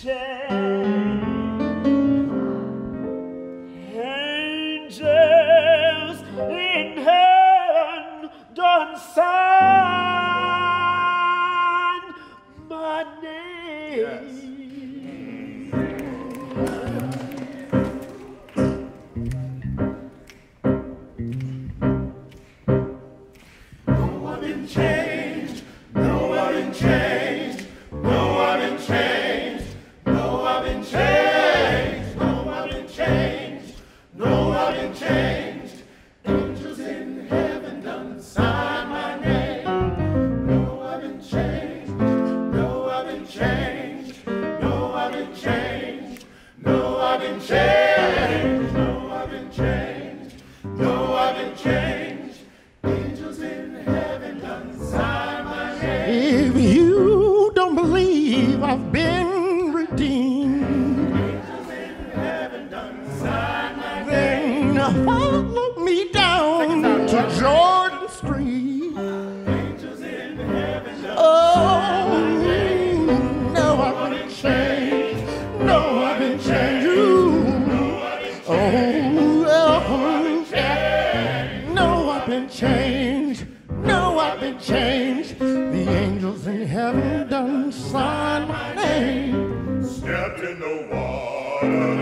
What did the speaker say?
change. Angels in heaven don't sign my name. Yes. Sign my name. Stepped in the water.